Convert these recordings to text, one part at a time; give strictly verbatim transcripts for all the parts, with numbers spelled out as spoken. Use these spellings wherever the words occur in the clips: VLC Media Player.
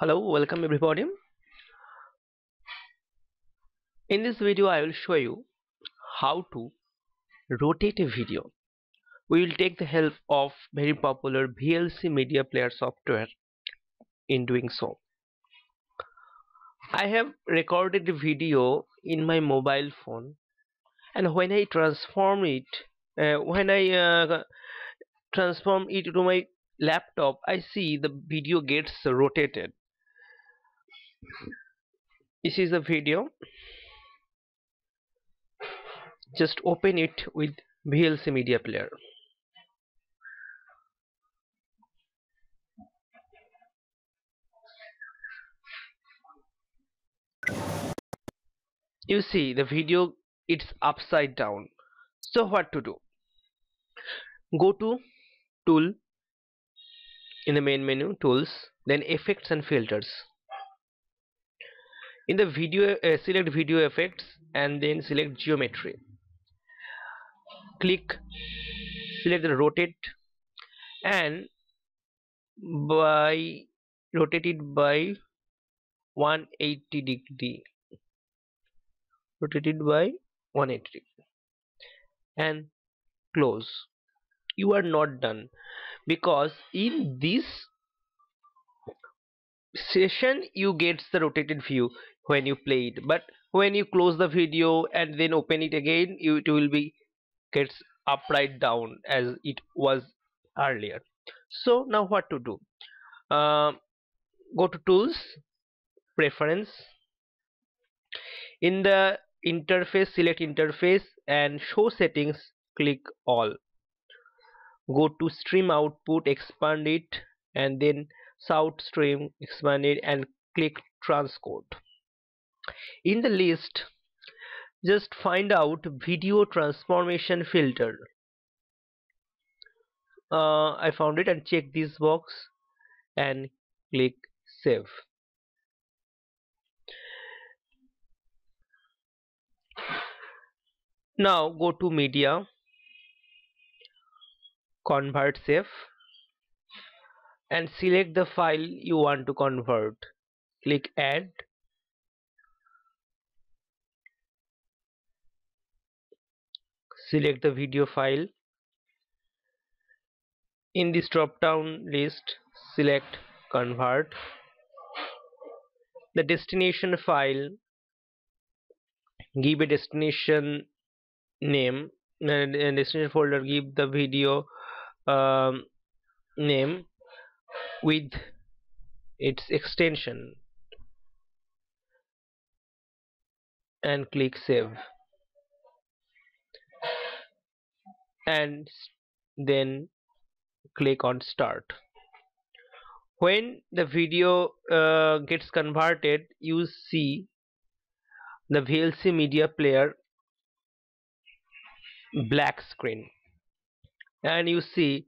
Hello, welcome everybody. In this video I will show you how to rotate a video. We will take the help of very popular V L C Media Player software in doing so. I have recorded a video in my mobile phone, and when I transform it uh, when I uh, transform it to my laptop, I see the video gets rotated. This is the video. Just open it with V L C Media Player. You see the video, it's upside down. So what to do? Go to Tool in the main menu, Tools, then Effects and Filters. In the video, uh, select Video Effects and then select Geometry. Click, select the Rotate, and by rotate it by one hundred eighty degree. Rotate it by one hundred eighty degree and close. You are not done, because in this session you get the rotated view when you play it, but when you close the video and then open it again, you, it will be gets upright down as it was earlier. So now what to do? Uh, go to Tools, Preference. In the interface, select Interface and Show Settings, click All. Go to Stream Output, expand it, and then South Stream, expand it, and click Transcode. In the list, just find out Video Transformation Filter. Uh, I found it, and check this box and click Save. Now go to Media, Convert, Save, and select the file you want to convert. Click Add. Select the video file. In this drop down list, select Convert. The destination file, give a destination name, and destination folder, give the video um, name with its extension, and click Save, and then click on Start. When the video uh, gets converted, you see the V L C Media Player black screen, and you see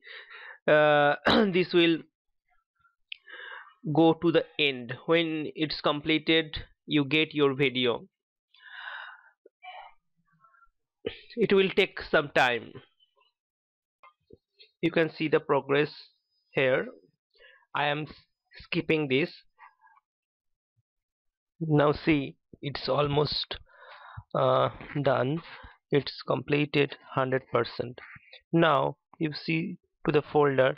uh, this will go to the end. When it's completed, you get your video. It will take some time. You can see the progress here. I am skipping this. Now see, it's almost uh, done. It's completed one hundred percent. Now you see to the folder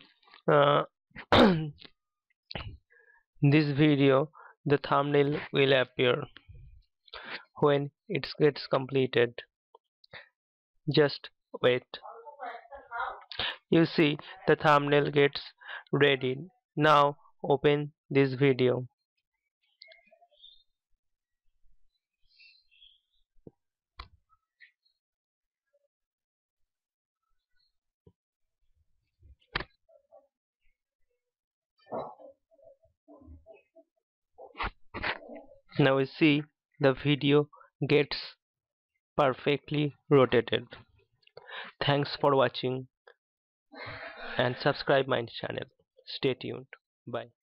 uh, this video, the thumbnail will appear when it gets completed. Just wait. You see the thumbnail gets ready. Now open this video. Now you see the video gets perfectly rotated. Thanks for watching, and subscribe my channel. Stay tuned. Bye.